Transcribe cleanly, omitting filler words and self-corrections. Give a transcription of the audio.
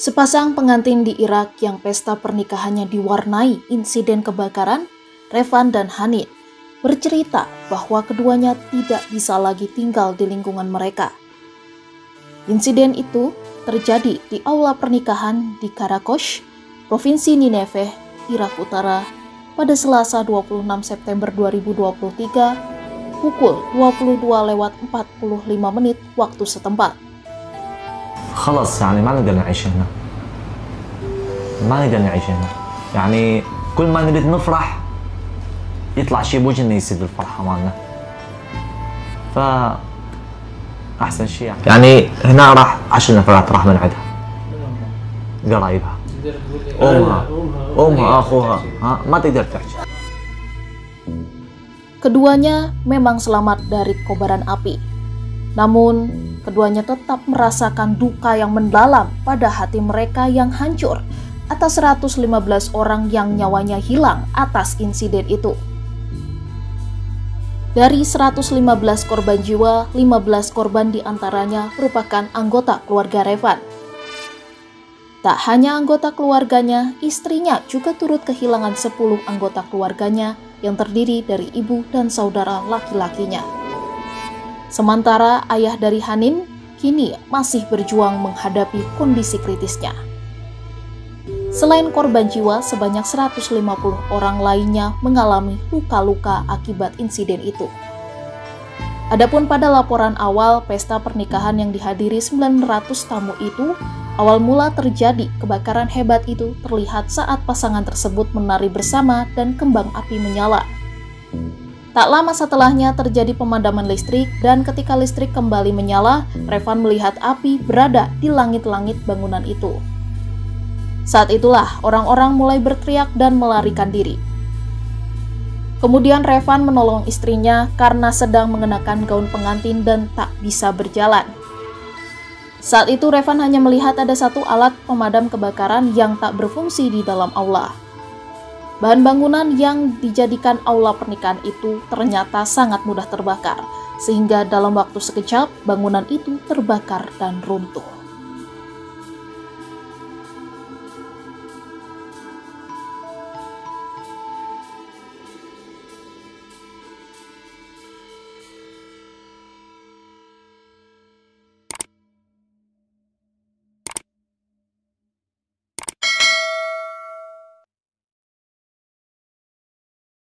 Sepasang pengantin di Irak yang pesta pernikahannya diwarnai insiden kebakaran, Revan dan Haneen, bercerita bahwa keduanya tidak bisa lagi tinggal di lingkungan mereka. Insiden itu terjadi di aula pernikahan di Qaraqosh, Provinsi Nineveh, Irak Utara, pada Selasa 26 September 2023, pukul 22.45 waktu setempat. خلاص يعني ما نقدر نعيش هنا ما نقدر نعيش هنا يعني كل ما نريد نفرح يطلع شيء بوجهنا يسد الفرحة مالنا ف أحسن شيء يعني هنا راح 10 نفرات راح من عندها قرايبها أمها أخوها ما تقدر تحكي. Keduanya memang selamat dari kobaran api, namun keduanya tetap merasakan duka yang mendalam pada hati mereka yang hancur atas 115 orang yang nyawanya hilang atas insiden itu. Dari 115 korban jiwa, 15 korban diantaranya merupakan anggota keluarga Revan. Tak hanya anggota keluarganya, istrinya juga turut kehilangan 10 anggota keluarganya yang terdiri dari ibu dan saudara laki-lakinya. Sementara ayah dari Haneen kini masih berjuang menghadapi kondisi kritisnya. Selain korban jiwa, sebanyak 150 orang lainnya mengalami luka-luka akibat insiden itu. Adapun pada laporan awal, pesta pernikahan yang dihadiri 900 tamu itu, awal mula terjadi kebakaran hebat itu terlihat saat pasangan tersebut menari bersama dan kembang api menyala. Tak lama setelahnya terjadi pemadaman listrik, dan ketika listrik kembali menyala, Revan melihat api berada di langit-langit bangunan itu. Saat itulah orang-orang mulai berteriak dan melarikan diri. Kemudian Revan menolong istrinya karena sedang mengenakan gaun pengantin dan tak bisa berjalan. Saat itu Revan hanya melihat ada satu alat pemadam kebakaran yang tak berfungsi di dalam aula. Bahan bangunan yang dijadikan aula pernikahan itu ternyata sangat mudah terbakar, sehingga dalam waktu sekejap bangunan itu terbakar dan runtuh.